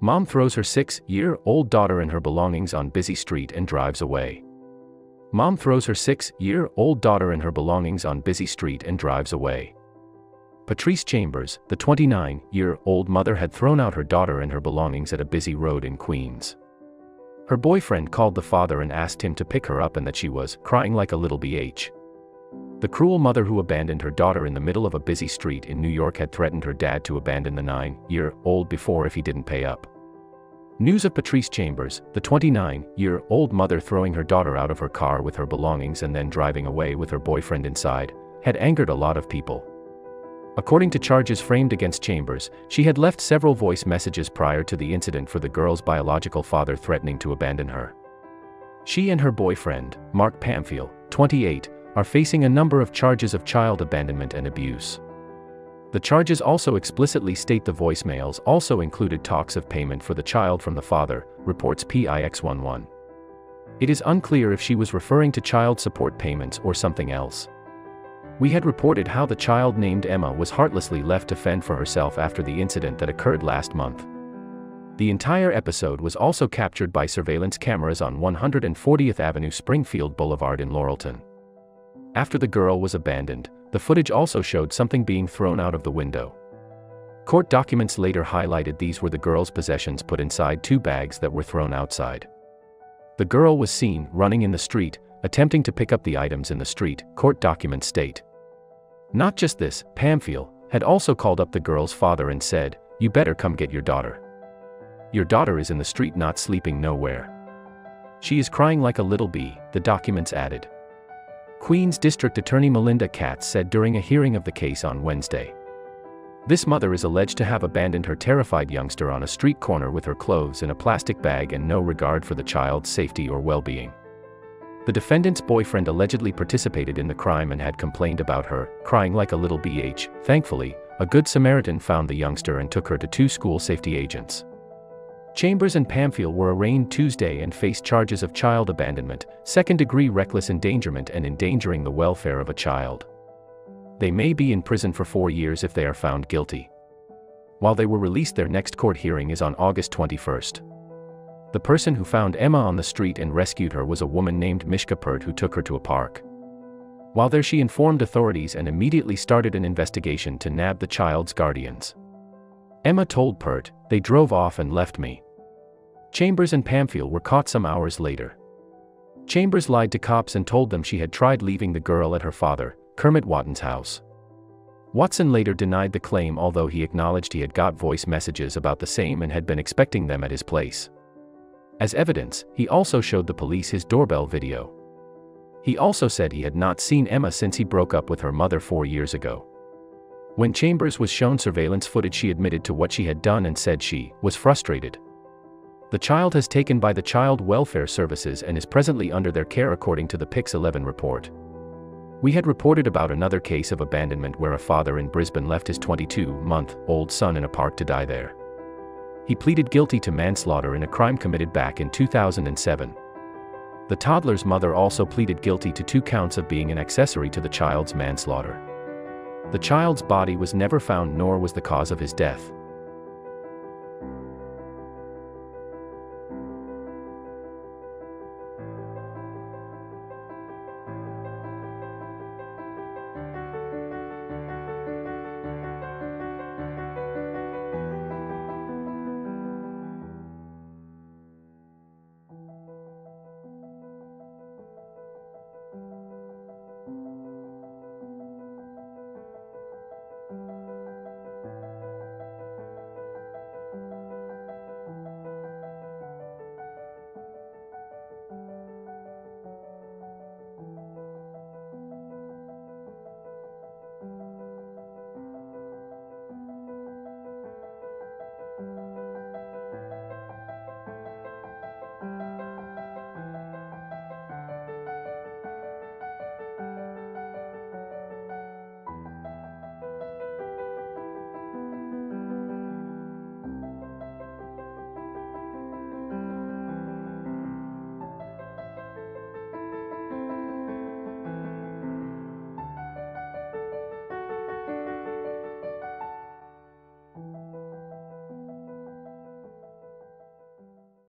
Mom throws her 6-year-old daughter and her belongings on busy street and drives away. Mom throws her 6-year-old daughter and her belongings on busy street and drives away. Patrice Chambers, the 29-year-old mother, had thrown out her daughter and her belongings at a busy road in Queens. Her boyfriend called the father and asked him to pick her up and that she was crying like a little bitch. The cruel mother who abandoned her daughter in the middle of a busy street in New York had threatened her dad to abandon the 9-year-old before if he didn't pay up. News of Patrice Chambers, the 29-year-old mother throwing her daughter out of her car with her belongings and then driving away with her boyfriend inside, had angered a lot of people. According to charges framed against Chambers, she had left several voice messages prior to the incident for the girl's biological father threatening to abandon her. She and her boyfriend, Mark Pamfield, 28, are facing a number of charges of child abandonment and abuse. The charges also explicitly state the voicemails also included talks of payment for the child from the father, reports PIX11. It is unclear if she was referring to child support payments or something else. We had reported how the child named Emma was heartlessly left to fend for herself after the incident that occurred last month. The entire episode was also captured by surveillance cameras on 140th Avenue Springfield Boulevard in Laurelton. After the girl was abandoned, the footage also showed something being thrown out of the window. Court documents later highlighted these were the girl's possessions put inside two bags that were thrown outside. The girl was seen running in the street, attempting to pick up the items in the street, court documents state. Not just this, Pamphile had also called up the girl's father and said, "You better come get your daughter. Your daughter is in the street, not sleeping nowhere. She is crying like a little bee," the documents added. Queens District Attorney Melinda Katz said during a hearing of the case on Wednesday. This mother is alleged to have abandoned her terrified youngster on a street corner with her clothes in a plastic bag and no regard for the child's safety or well-being. The defendant's boyfriend allegedly participated in the crime and had complained about her crying like a little bitch. Thankfully, a good Samaritan found the youngster and took her to two school safety agents. Chambers and Pamphile were arraigned Tuesday and faced charges of child abandonment, second-degree reckless endangerment and endangering the welfare of a child. They may be in prison for 4 years if they are found guilty. While they were released, their next court hearing is on August 21st. The person who found Emma on the street and rescued her was a woman named Mishka Peart who took her to a park. While there, she informed authorities and immediately started an investigation to nab the child's guardians. Emma told Peart, "They drove off and left me." Chambers and Pamphile were caught some hours later. Chambers lied to cops and told them she had tried leaving the girl at her father, Kermit Watson's house. Watson later denied the claim, although he acknowledged he had got voice messages about the same and had been expecting them at his place. As evidence, he also showed the police his doorbell video. He also said he had not seen Emma since he broke up with her mother 4 years ago. When Chambers was shown surveillance footage, she admitted to what she had done and said she was frustrated. The child has been taken by the Child Welfare Services and is presently under their care, according to the PIX11 report. We had reported about another case of abandonment where a father in Brisbane left his 22-month-old son in a park to die there. He pleaded guilty to manslaughter in a crime committed back in 2007. The toddler's mother also pleaded guilty to 2 counts of being an accessory to the child's manslaughter. The child's body was never found, nor was the cause of his death.